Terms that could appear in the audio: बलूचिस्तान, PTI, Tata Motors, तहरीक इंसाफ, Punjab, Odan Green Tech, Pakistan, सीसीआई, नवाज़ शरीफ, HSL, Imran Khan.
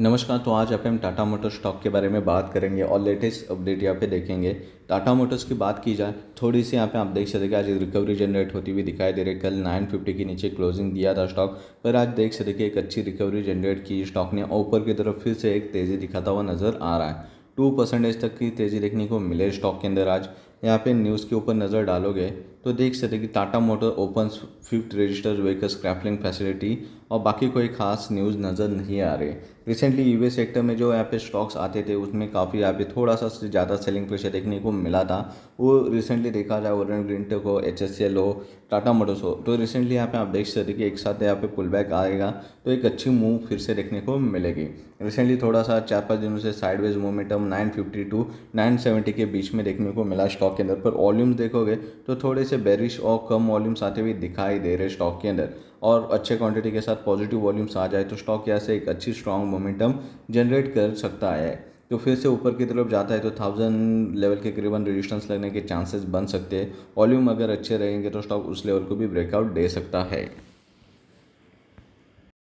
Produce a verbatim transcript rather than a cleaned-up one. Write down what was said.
नमस्कार। तो आज आप हम टाटा मोटर्स स्टॉक के बारे में बात करेंगे और लेटेस्ट अपडेट यहाँ पे देखेंगे। टाटा मोटर्स की बात की जाए थोड़ी सी, यहाँ पे आप देख सकते हैं आज रिकवरी जनरेट होती हुई दिखाई दे रही। कल नौ सौ पचास के नीचे क्लोजिंग दिया था स्टॉक, पर आज देख सकते हैं एक अच्छी रिकवरी जनरेट की स्टॉक ने। ऊपर की तरफ फिर से एक तेज़ी दिखाता हुआ नज़र आ रहा है। टू परसेंटेज तक की तेज़ी देखने को मिले स्टॉक के अंदर आज। यहाँ पे न्यूज़ के ऊपर नज़र डालोगे तो देख सकते कि Tata motor open fifth registered vehicle scrapping facility और बाकी कोई खास न्यूज़ नज़र नहीं आ रही। रिसेंटली यूवी सेक्टर में जो यहाँ पे स्टॉक्स आते थे उसमें काफ़ी यहाँ पे थोड़ा सा ज़्यादा सेलिंग प्रेशर देखने को मिला था। वो रिसेंटली देखा जाए ओडन ग्रीन टेक हो, एच एस एल हो, टाटा मोटर्स हो, तो रिसेंटली यहाँ पे आप देख सकते कि एक साथ यहाँ पे पुल बैक आएगा तो एक अच्छी मूव फिर से देखने को मिलेगी। रिसेंटली थोड़ा सा चार पाँच दिनों से sideways momentum nine fifty two nine seventy के बीच में देखने को मिला स्टॉक के अंदर। पर वॉल्यूम्स देखोगे तो थोड़े से बेरिश और कम वॉल्यूम्स आते हुए दिखाई दे रहे स्टॉक के अंदर। और अच्छे क्वांटिटी के साथ पॉजिटिव वॉल्यूम्स आ जाए तो स्टॉक यहाँ से एक अच्छी स्ट्रॉन्ग मोमेंटम जनरेट कर सकता है। तो फिर से ऊपर की तरफ जाता है तो थाउजेंड लेवल के करीबन रेजिस्टेंस लगने के चांसेस बन सकते हैं। वॉल्यूम अगर अच्छे रहेंगे तो स्टॉक उस लेवल को भी ब्रेकआउट दे सकता है।